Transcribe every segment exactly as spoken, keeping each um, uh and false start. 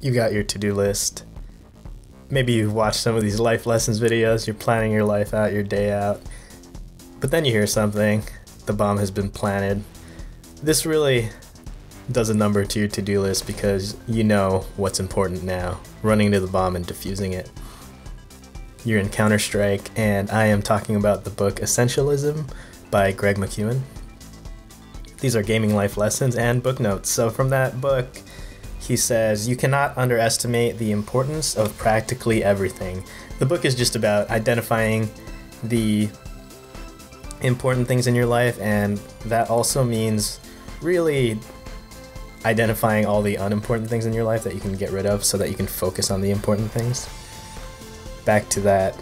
you've got your to-do list. Maybe you've watched some of these life lessons videos, you're planning your life out, your day out, but then you hear something, the bomb has been planted. This really does a number to your to-do list because you know what's important now, running to the bomb and defusing it. You're in Counter-Strike, and I am talking about the book Essentialism by Greg McKeown. These are gaming life lessons and book notes. So from that book, he says, you cannot underestimate the importance of practically everything. The book is just about identifying the important things in your life, and that also means really identifying all the unimportant things in your life that you can get rid of so that you can focus on the important things. Back to that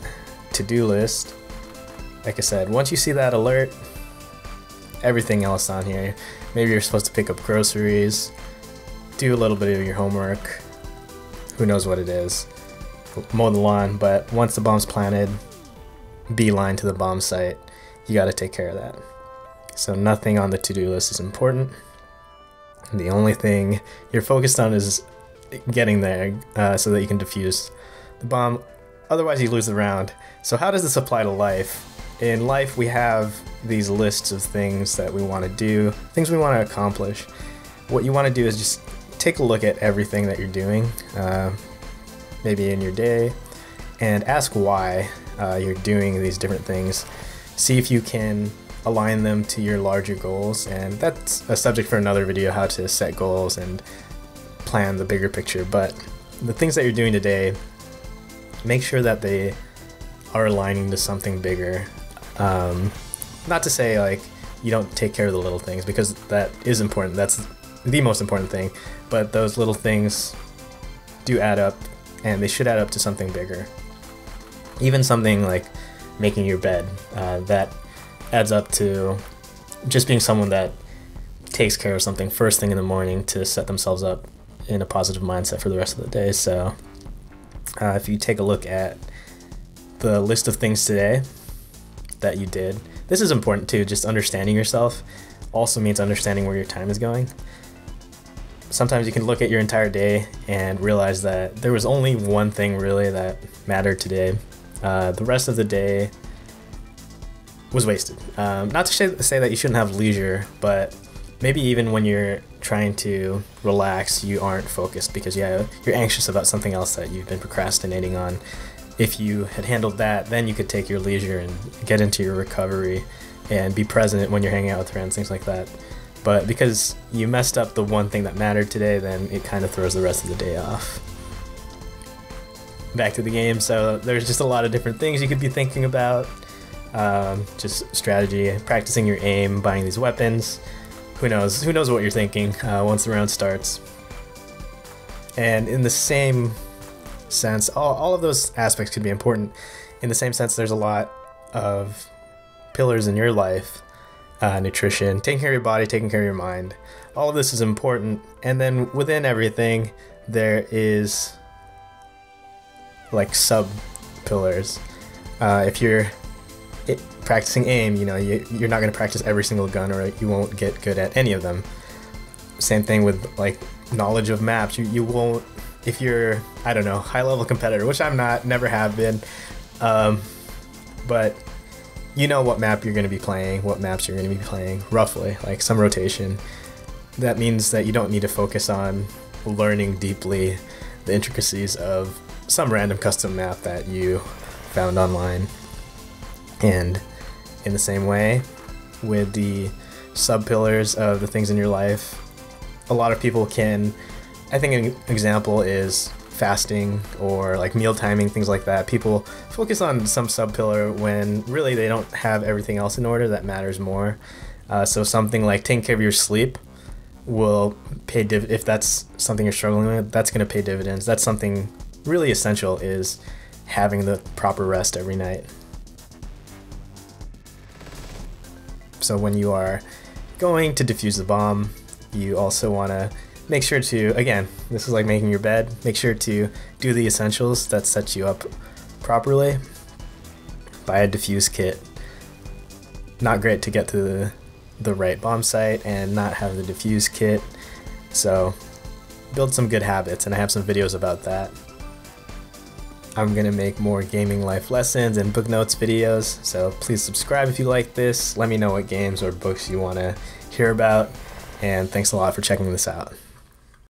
to-do list, like I said, once you see that alert, everything else on here, maybe you're supposed to pick up groceries, do a little bit of your homework, who knows what it is, mow the lawn, but once the bomb's planted, beeline to the bomb site, you gotta take care of that. So nothing on the to-do list is important, and the only thing you're focused on is getting there uh, so that you can defuse the bomb, otherwise you lose the round. So how does this apply to life? In life we have these lists of things that we want to do, things we want to accomplish. What you want to do is just take a look at everything that you're doing, uh, maybe in your day, and ask why uh, you're doing these different things. See if you can align them to your larger goals, and that's a subject for another video, how to set goals and plan the bigger picture. But the things that you're doing today, make sure that they are aligning to something bigger. Um, not to say like you don't take care of the little things, because that is important, that's the most important thing, but those little things do add up, and they should add up to something bigger. Even something like making your bed, uh, that adds up to just being someone that takes care of something first thing in the morning to set themselves up in a positive mindset for the rest of the day. So Uh, if you take a look at the list of things today that you did, this is important too, just understanding yourself also means understanding where your time is going. Sometimes you can look at your entire day and realize that there was only one thing really that mattered today. Uh, the rest of the day was wasted. Um, not to say that you shouldn't have leisure, but maybe even when you're trying to relax, you aren't focused because yeah, you're anxious about something else that you've been procrastinating on. If you had handled that, then you could take your leisure and get into your recovery and be present when you're hanging out with friends, things like that. But because you messed up the one thing that mattered today, then it kind of throws the rest of the day off. Back to the game, so there's just a lot of different things you could be thinking about. Um, just strategy, practicing your aim, buying these weapons. Who knows? Who knows what you're thinking uh, once the round starts? And in the same sense, all, all of those aspects could be important. In the same sense, there's a lot of pillars in your life, uh, nutrition, taking care of your body, taking care of your mind. All of this is important. And then within everything, there is like sub-pillars. Uh, if you're It, practicing aim, you know, you, you're not going to practice every single gun or you won't get good at any of them. Same thing with like knowledge of maps, you, you won't, if you're, I don't know, high level competitor, which I'm not, never have been, um, but you know what map you're going to be playing, what maps you're going to be playing, roughly, like some rotation. That means that you don't need to focus on learning deeply the intricacies of some random custom map that you found online. And in the same way, with the sub-pillars of the things in your life, a lot of people can, I think an example is fasting or like meal timing, things like that. People focus on some sub-pillar when really they don't have everything else in order that matters more. Uh, so something like taking care of your sleep will pay div- if that's something you're struggling with, that's going to pay dividends. That's something really essential, is having the proper rest every night. So when you are going to defuse the bomb, you also want to make sure to, again, this is like making your bed, make sure to do the essentials that set you up properly. Buy a defuse kit. Not great to get to the, the right bomb site and not have the defuse kit. So build some good habits, and I have some videos about that. I'm gonna make more gaming life lessons and book notes videos, so please subscribe if you like this. Let me know what games or books you wanna hear about, and thanks a lot for checking this out.